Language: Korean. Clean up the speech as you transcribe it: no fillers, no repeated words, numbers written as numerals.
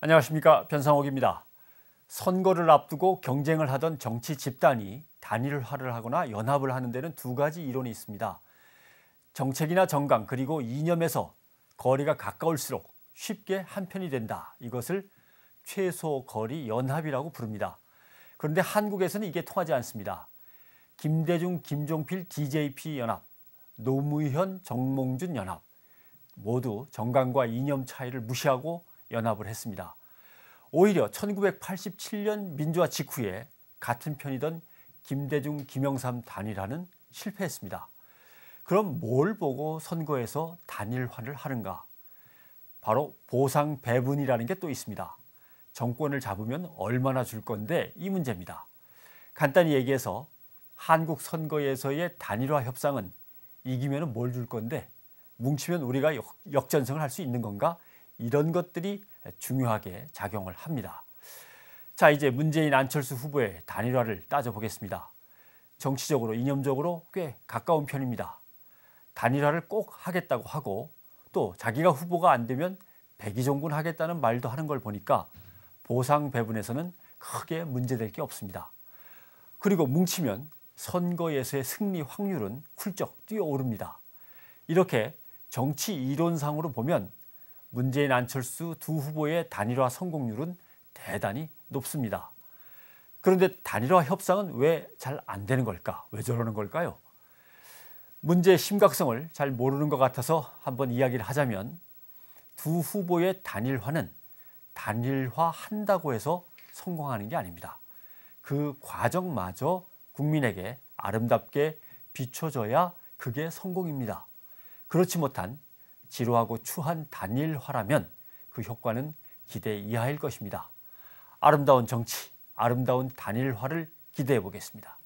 안녕하십니까, 변상욱입니다. 선거를 앞두고 경쟁을 하던 정치 집단이 단일화를 하거나 연합을 하는 데는 두 가지 이론이 있습니다. 정책이나 정강 그리고 이념에서 거리가 가까울수록 쉽게 한편이 된다. 이것을 최소거리 연합이라고 부릅니다. 그런데 한국에서는 이게 통하지 않습니다. 김대중, 김종필, DJP연합, 노무현, 정몽준 연합 모두 정강과 이념 차이를 무시하고 연합을 했습니다. 오히려 1987년 민주화 직후에 같은 편이던 김대중, 김영삼 단일화는 실패했습니다. 그럼 뭘 보고 선거에서 단일화를 하는가? 바로 보상 배분이라는 게 또 있습니다. 정권을 잡으면 얼마나 줄 건데 이 문제입니다. 간단히 얘기해서 한국 선거에서의 단일화 협상은 이기면 뭘 줄 건데 뭉치면 우리가 역전승을 할 수 있는 건가? 이런 것들이 중요하게 작용을 합니다. 자, 이제 문재인 안철수 후보의 단일화를 따져보겠습니다. 정치적으로 이념적으로 꽤 가까운 편입니다. 단일화를 꼭 하겠다고 하고 또 자기가 후보가 안 되면 백의종군 하겠다는 말도 하는 걸 보니까 보상 배분에서는 크게 문제될 게 없습니다. 그리고 뭉치면 선거에서의 승리 확률은 훌쩍 뛰어오릅니다. 이렇게 정치 이론상으로 보면 문재인, 안철수 두 후보의 단일화 성공률은 대단히 높습니다. 그런데 단일화 협상은 왜 잘 안 되는 걸까? 왜 저러는 걸까요? 문제의 심각성을 잘 모르는 것 같아서 한번 이야기를 하자면 두 후보의 단일화는 단일화한다고 해서 성공하는 게 아닙니다. 그 과정마저 국민에게 아름답게 비춰져야 그게 성공입니다. 그렇지 못한 지루하고 추한 단일화라면 그 효과는 기대 이하일 것입니다. 아름다운 정치, 아름다운 단일화를 기대해 보겠습니다.